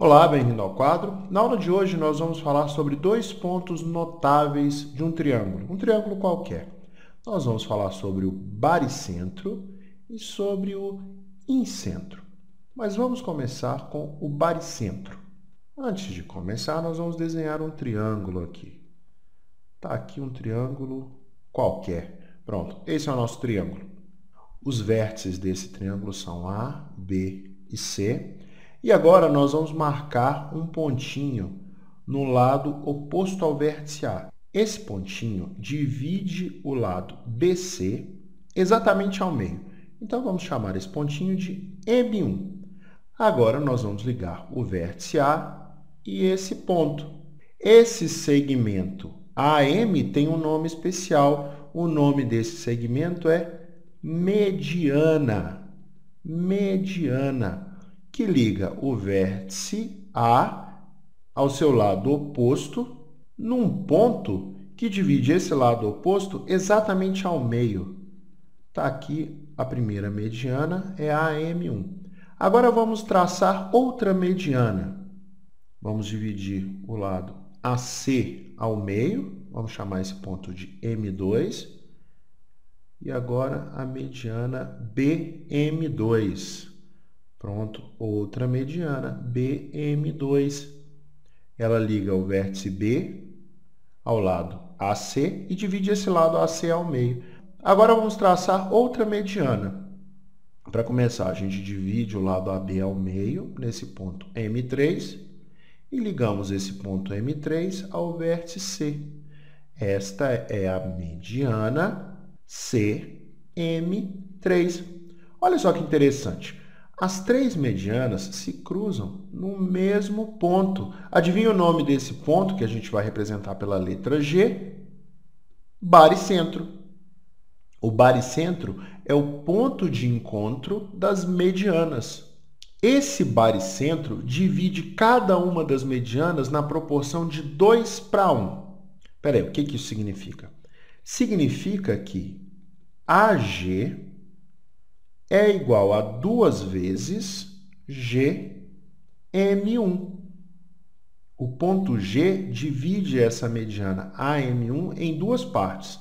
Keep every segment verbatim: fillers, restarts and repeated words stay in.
Olá, bem-vindo ao quadro. Na aula de hoje nós vamos falar sobre dois pontos notáveis de um triângulo, um triângulo qualquer. Nós vamos falar sobre o baricentro e sobre o incentro. Mas vamos começar com o baricentro. Antes de começar, nós vamos desenhar um triângulo aqui. Tá aqui um triângulo qualquer. Pronto, esse é o nosso triângulo. Os vértices desse triângulo são A, B e C. E agora nós vamos marcar um pontinho no lado oposto ao vértice A. Esse pontinho divide o lado B C exatamente ao meio. Então vamos chamar esse pontinho de M um. Agora nós vamos ligar o vértice A e esse ponto. Esse segmento A M tem um nome especial. O nome desse segmento é mediana. Mediana. Que liga o vértice A ao seu lado oposto num ponto que divide esse lado oposto exatamente ao meio. Está aqui a primeira mediana, é A M um. Agora vamos traçar outra mediana. Vamos dividir o lado A C ao meio, vamos chamar esse ponto de M dois. E agora a mediana B M dois. Pronto, outra mediana, B M dois. Ela liga o vértice B ao lado A C e divide esse lado A C ao meio. Agora vamos traçar outra mediana. Para começar, a gente divide o lado A B ao meio, nesse ponto M três, e ligamos esse ponto M três ao vértice C. Esta é a mediana C M três. Olha só que interessante. As três medianas se cruzam no mesmo ponto. Adivinha o nome desse ponto que a gente vai representar pela letra G? Baricentro. O baricentro é o ponto de encontro das medianas. Esse baricentro divide cada uma das medianas na proporção de dois para um. Peraí, o que que isso significa? Significa que A G é igual a duas vezes G M um. O ponto G divide essa mediana A M um em duas partes.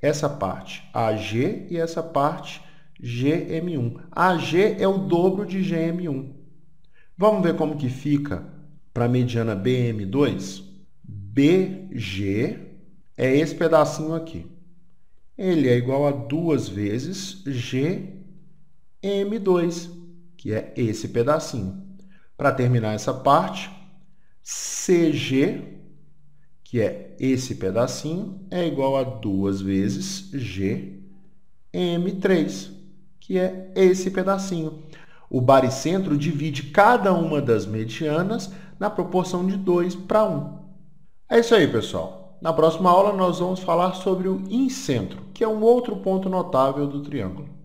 Essa parte A G e essa parte G M um. A G é o dobro de G M um. Vamos ver como que fica para a mediana B M dois? B G é esse pedacinho aqui. Ele é igual a duas vezes G M dois, que é esse pedacinho. Para terminar essa parte, C G, que é esse pedacinho, é igual a duas vezes G M três, que é esse pedacinho. O baricentro divide cada uma das medianas na proporção de dois para um. É isso aí, pessoal. Na próxima aula nós vamos falar sobre o incentro, que é um outro ponto notável do triângulo.